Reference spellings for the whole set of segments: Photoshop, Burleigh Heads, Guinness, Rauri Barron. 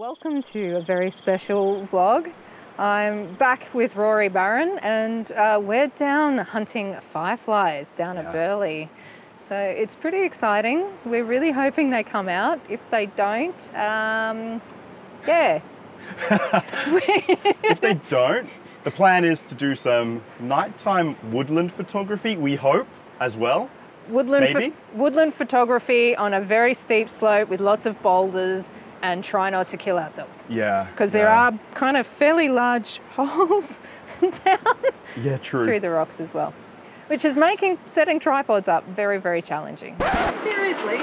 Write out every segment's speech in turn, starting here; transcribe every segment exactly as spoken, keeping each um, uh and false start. Welcome to a very special vlog. I'm back with Rauri Barron and uh, we're down hunting fireflies down yeah. at Burleigh. So it's pretty exciting. We're really hoping they come out. If they don't, um, yeah. If they don't, the plan is to do some nighttime woodland photography, we hope, as well. Woodland, Maybe. woodland photography on a very steep slope with lots of boulders, and try not to kill ourselves. Yeah. Because there yeah. are kind of fairly large holes down yeah, true. through the rocks as well, which is making setting tripods up very, very challenging. Seriously,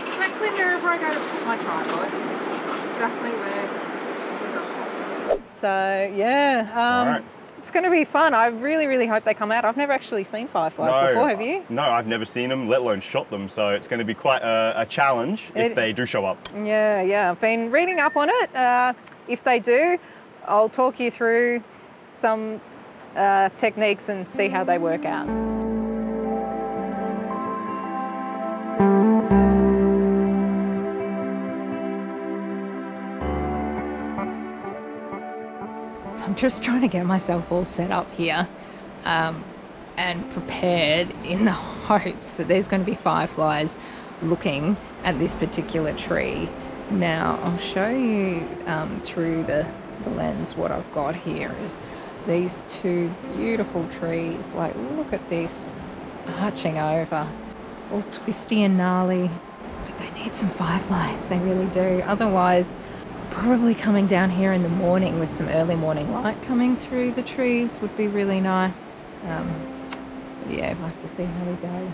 exactly wherever I go to put my tripod is exactly where there's a hole. So, yeah. Um, All right. It's going to be fun. I really, really hope they come out. I've never actually seen fireflies no, before, have you? No, I've never seen them, let alone shot them. So it's going to be quite a, a challenge it, if they do show up. Yeah, yeah. I've been reading up on it. Uh, if they do, I'll talk you through some uh, techniques and see how they work out. So I'm just trying to get myself all set up here um, and prepared in the hopes that there's going to be fireflies looking at this particular tree. Now I'll show you um, through the, the lens what I've got here is these two beautiful trees. Like, look at this arching over, all twisty and gnarly, but they need some fireflies, they really do. Otherwise, probably coming down here in the morning with some early morning light coming through the trees would be really nice. Um, yeah, I'd like to see how we go.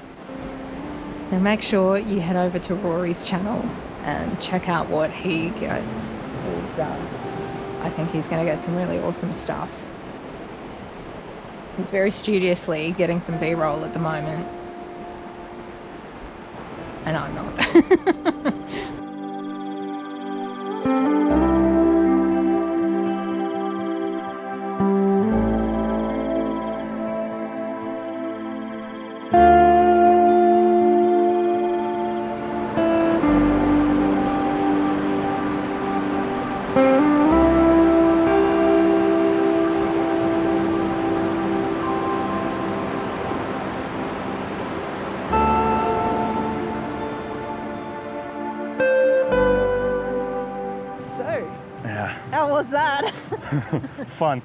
Now make sure you head over to Rauri's channel and check out what he gets. He's, uh, I think he's going to get some really awesome stuff. He's very studiously getting some B-roll at the moment. And I'm not. How was that? Fun.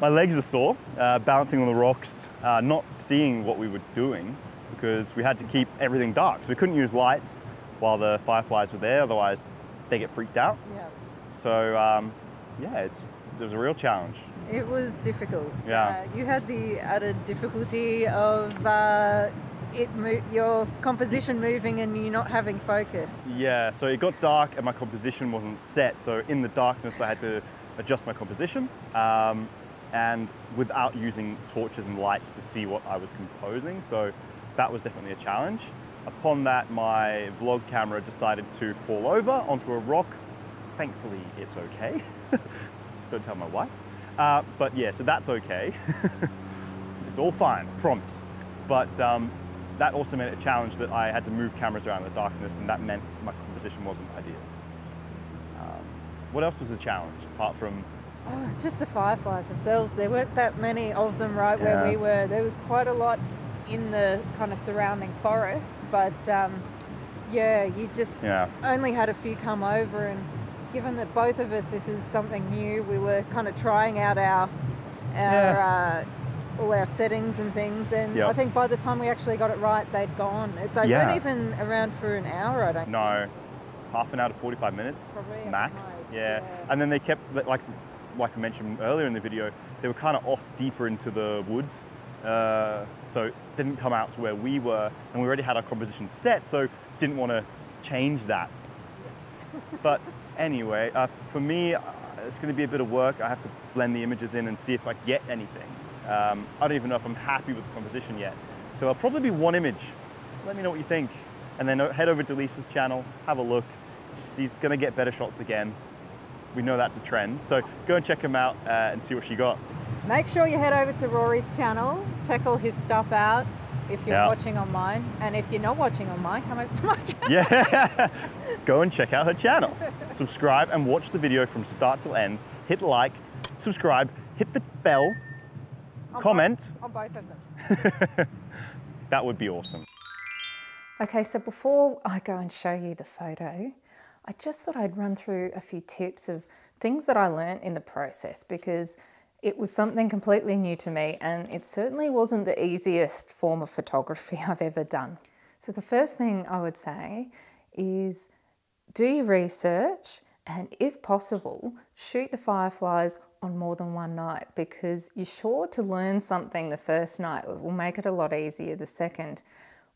My legs are sore, uh, bouncing on the rocks, uh, not seeing what we were doing because we had to keep everything dark. So we couldn't use lights while the fireflies were there, otherwise they get freaked out. Yeah. So um, yeah, it's, it was a real challenge. It was difficult. Yeah. Uh, you had the added difficulty of uh, it mo your composition moving and you not having focus. Yeah, so it got dark and my composition wasn't set, so in the darkness I had to adjust my composition um, and without using torches and lights to see what I was composing, so that was definitely a challenge. Upon that, my vlog camera decided to fall over onto a rock. Thankfully it's okay. Don't tell my wife. Uh, but yeah, so that's okay. It's all fine, promise. But um, that also meant a challenge that I had to move cameras around in the darkness, and that meant my composition wasn't ideal. Um, what else was the challenge apart from? Oh, just the fireflies themselves. There weren't that many of them right yeah. where we were. There was quite a lot in the kind of surrounding forest, but um, yeah, you just yeah. only had a few come over. And given that both of us, this is something new, we were kind of trying out our, our yeah. uh, all our settings and things, and yep. I think by the time we actually got it right, they'd gone. They yeah. weren't even around for an hour, I don't no. think. No, half an hour to forty-five minutes, probably max. Yeah. yeah, and then they kept, like, like I mentioned earlier in the video, they were kind of off deeper into the woods, uh, so didn't come out to where we were, and we already had our composition set, so didn't want to change that. But anyway, uh, for me, it's going to be a bit of work. I have to blend the images in and see if I get anything. Um, I don't even know if I'm happy with the composition yet. So I'll probably be one image. Let me know what you think. And then head over to Lisa's channel, have a look. She's gonna get better shots again. We know that's a trend. So go and check them out uh, and see what she got. Make sure you head over to Rauri's channel, check all his stuff out. if you're yeah. watching online. And if you're not watching online, come over to my channel. Yeah, go and check out her channel. Subscribe and watch the video from start till end. Hit like, subscribe, hit the bell, on comment. Both, on both of them. That would be awesome. Okay, so before I go and show you the photo, I just thought I'd run through a few tips of things that I learned in the process, because it was something completely new to me and it certainly wasn't the easiest form of photography I've ever done. So the first thing I would say is do your research and, if possible, shoot the fireflies on more than one night, because you're sure to learn something the first night. It will make it a lot easier the second.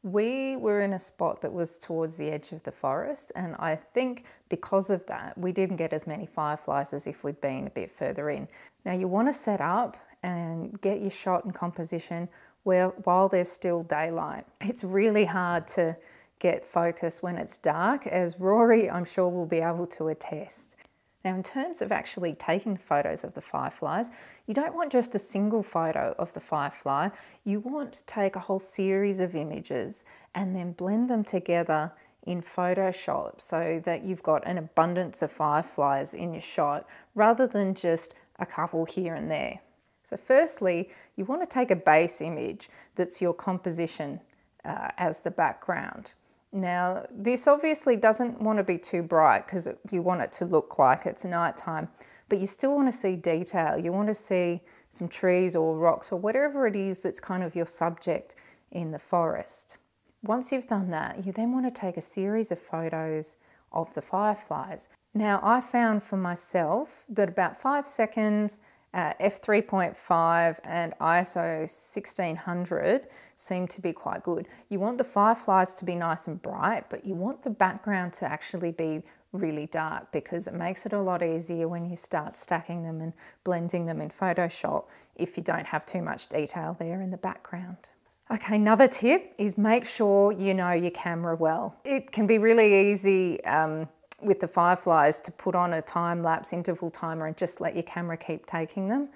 We were in a spot that was towards the edge of the forest, and I think because of that we didn't get as many fireflies as if we'd been a bit further in. Now you want to set up and get your shot and composition where, while there's still daylight. It's really hard to get focus when it's dark, as Rory I'm sure will be able to attest. Now in terms of actually taking photos of the fireflies, you don't want just a single photo of the firefly. You want to take a whole series of images and then blend them together in Photoshop so that you've got an abundance of fireflies in your shot rather than just a couple here and there. So firstly, you want to take a base image that's your composition uh, as the background. Now, this obviously doesn't want to be too bright because you want it to look like it's nighttime, but you still want to see detail. You want to see some trees or rocks or whatever it is that's kind of your subject in the forest. Once you've done that, you then want to take a series of photos of the fireflies. Now, I found for myself that about five seconds at f three point five and I S O sixteen hundred seem to be quite good. You want the fireflies to be nice and bright, but you want the background to actually be really dark, because it makes it a lot easier when you start stacking them and blending them in Photoshop if you don't have too much detail there in the background. Okay, another tip is make sure you know your camera well. It can be really easy um, with the fireflies to put on a time-lapse interval timer and just let your camera keep taking them.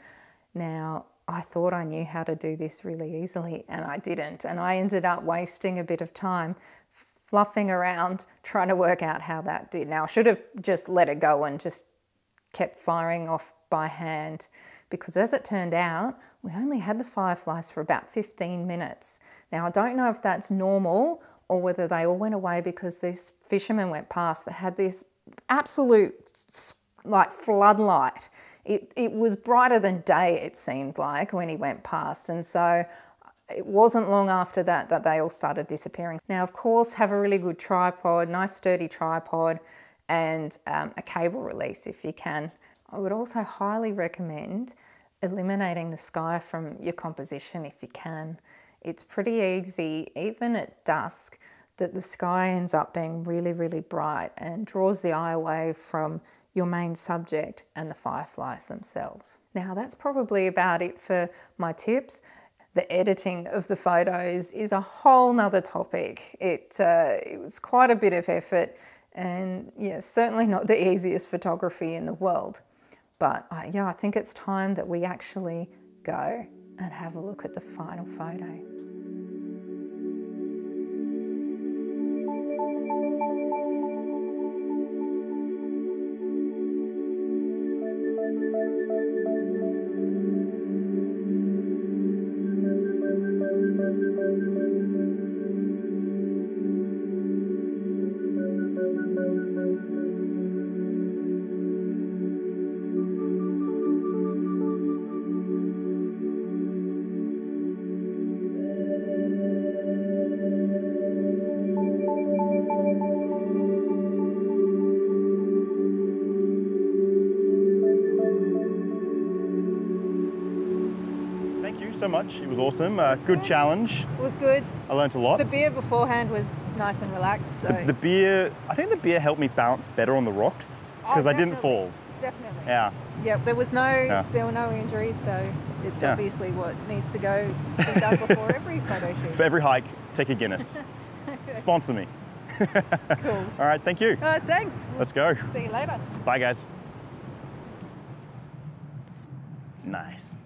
Now, I thought I knew how to do this really easily and I didn't, and I ended up wasting a bit of time fluffing around trying to work out how that did. Now, I should have just let it go and just kept firing off by hand, because as it turned out, we only had the fireflies for about fifteen minutes. Now, I don't know if that's normal or whether they all went away because these fishermen went past that had this absolute like floodlight. It, it was brighter than day, it seemed like, when he went past. And so it wasn't long after that that they all started disappearing. Now, of course, have a really good tripod, nice sturdy tripod, and um, a cable release if you can. I would also highly recommend eliminating the sky from your composition if you can. It's pretty easy, even at dusk, that the sky ends up being really, really bright and draws the eye away from your main subject and the fireflies themselves. Now, that's probably about it for my tips. The editing of the photos is a whole nother topic. It, uh, it was quite a bit of effort and yeah, certainly not the easiest photography in the world. But uh, yeah, I think it's time that we actually go and have a look at the final photo. So much. It was awesome. Uh, it was good, good challenge. It was good. I learned a lot. The beer beforehand was nice and relaxed. So. The, the beer, I think the beer helped me bounce better on the rocks because oh, I didn't fall. Definitely. Yeah. Yeah. There was no, yeah. there were no injuries, so it's yeah. obviously what needs to go be done before every photo shoot. For every hike, take a Guinness. Sponsor me. Cool. All right. Thank you. All right. Thanks. Let's go. See you later. Bye, guys. Nice.